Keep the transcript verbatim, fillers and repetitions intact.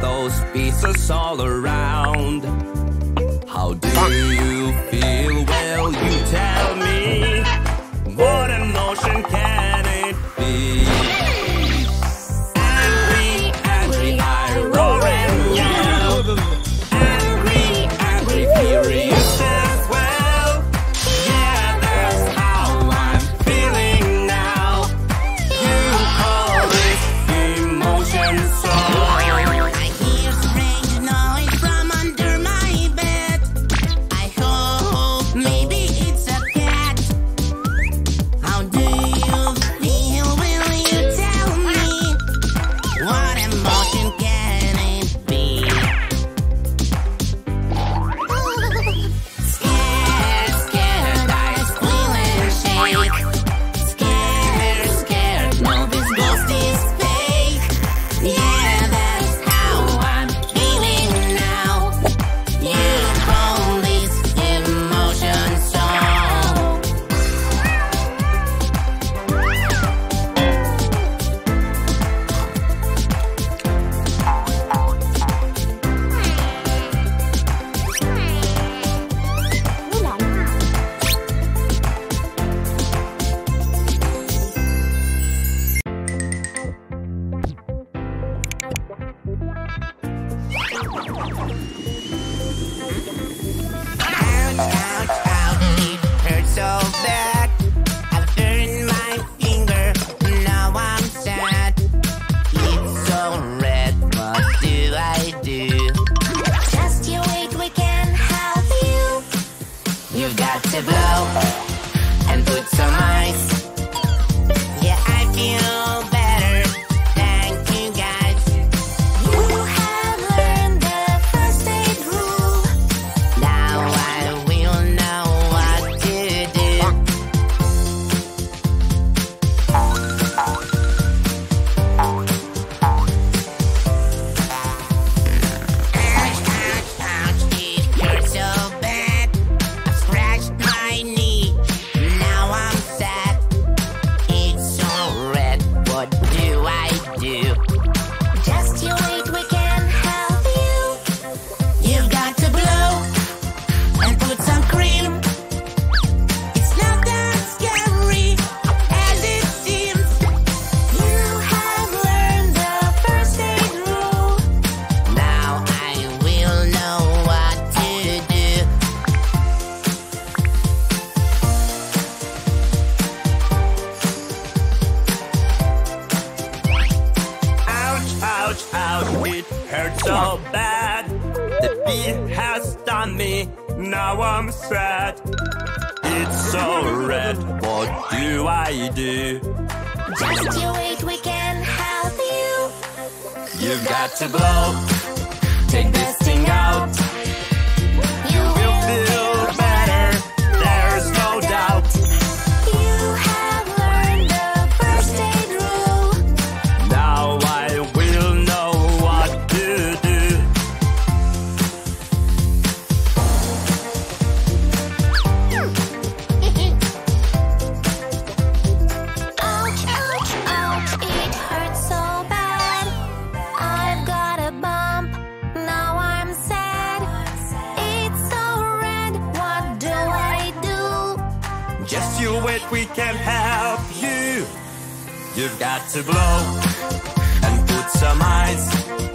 those pieces all around. How do you feel? Well, you tell me. What emotion can it be? Angry, angry, I roar and yell. Angry, angry, furious as well. Yeah, that's how I'm feeling now. You call this emotion so. I hear strange noise from under my bed. I hope maybe it's a cat. How do you feel? Will you tell me? What emotion can it be? Scared, scared, I squeal and shake. Scared, scared, no, this ghost is fake. Yeah, that's how I'm feeling now. You call this emotion so. Ouch, ouch, it hurts so bad. I've turned my finger, now I'm sad. It's so red, what do I do? Just you wait, we can help you. You've got to blow and put some ice. Yeah, I feel better, thank you guys. You have learned the first aid rule. Now I will know what to do. Ouch, ouch, ouch, it hurts so bad. I've scratched my knee, now I'm sad. It's so red, what do I do? Just you wait, we can help you. You've got to blow and put some cream. It's not that scary as it seems. You have learned the first aid rule. Now I will know what to do. Ouch, ouch, ouch, it hurts so bad. The bee has stung me, now I'm sad. It's so red, what do I do? Just you wait, we can help you. You've got to blow, take this thing out. You will feel better, there's no doubt. You have learned the first aid rule. Now I will know what to do. Ouch, ouch, ouch, it hurts so bad. I've got a bump, now I'm sad. It's so red, what do I do? Just you wait, we can help you. You've got to blow and put some ice.